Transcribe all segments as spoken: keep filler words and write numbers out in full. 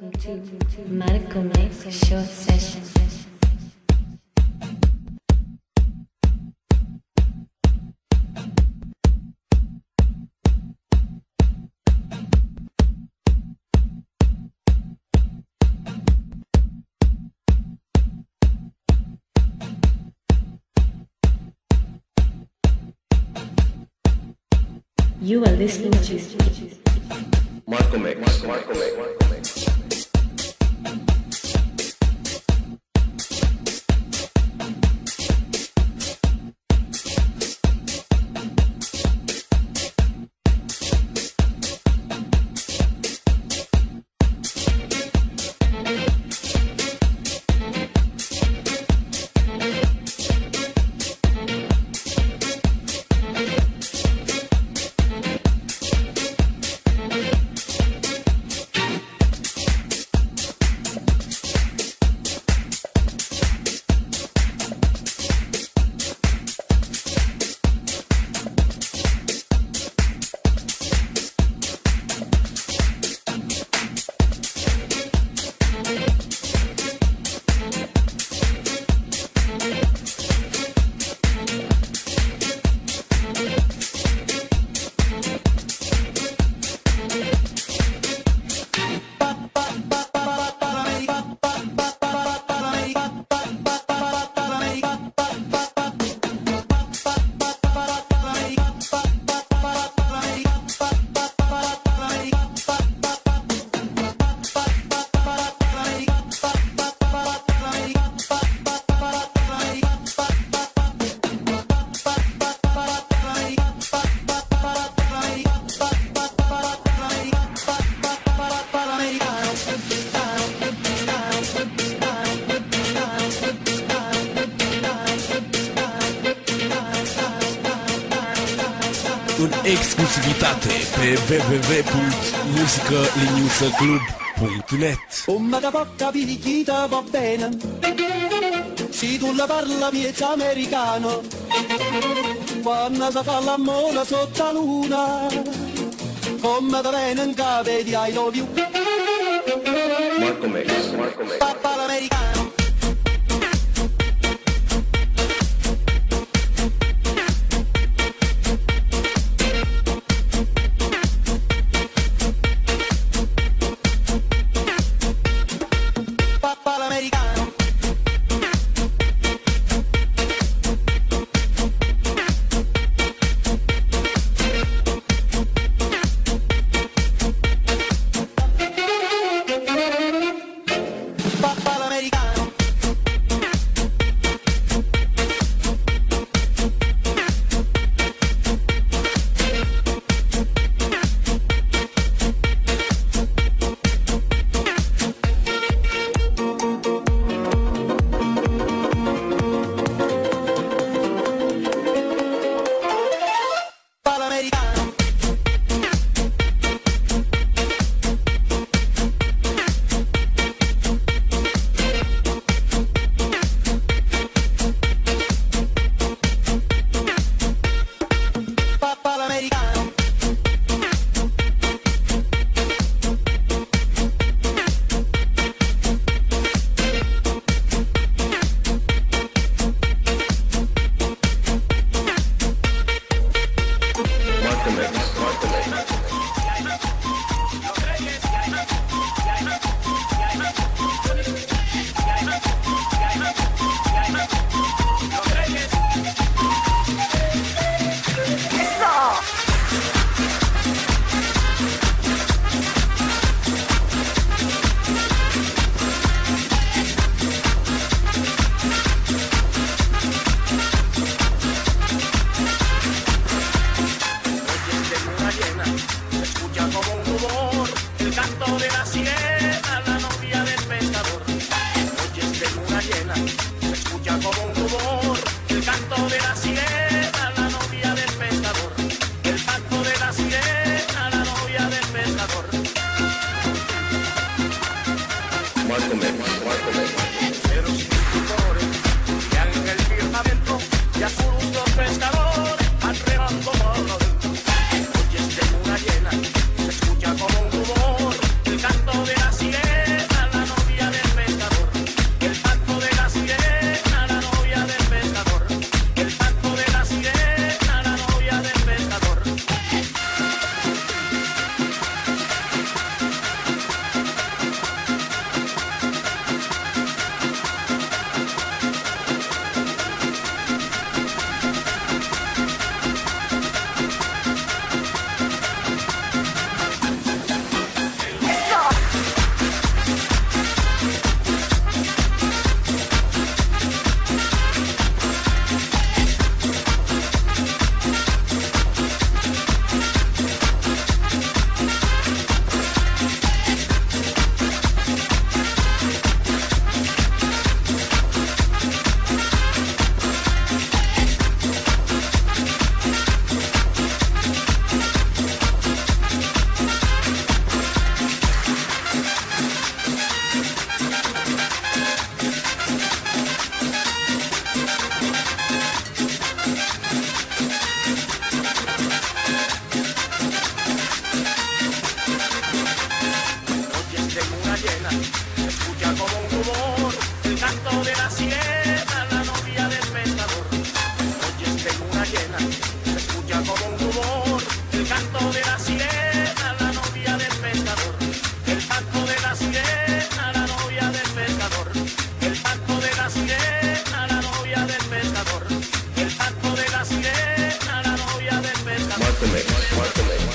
Welcome to MARCOMIX short session. You are listening to MARCOMIX. MARCOMIX. În exclusivitate pe w w w punct musica liniuță club punct net. O magaboca birichita va bene, si tu la parla miezza americano, quando si fa la mola sotto la luna, come da bene in cave di I love you. MARCOMIX, MARCOMIX. Papa l'americano. Oye, tengo una llena, se escucha como un rumor, el canto de la sirena. ballena, escucha como un rumor el canto de la sirena, la novia del pescador. Oyes de luna llena, escucha como un rumor el canto de la sirena, la novia del pescador. El canto de la sirena, la novia del pescador. El canto de la sirena, la novia del pescador. El canto de la sirena, la novia del pescador. MARCOMIX, MARCOMIX.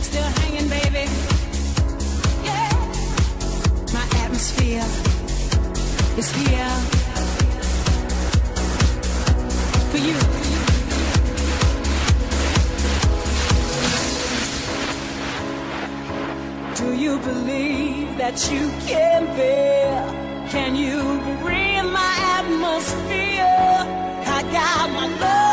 Still hanging, baby. Yeah. My atmosphere is here for you. Do you believe that you can bear? Can you breathe my atmosphere? I got my love.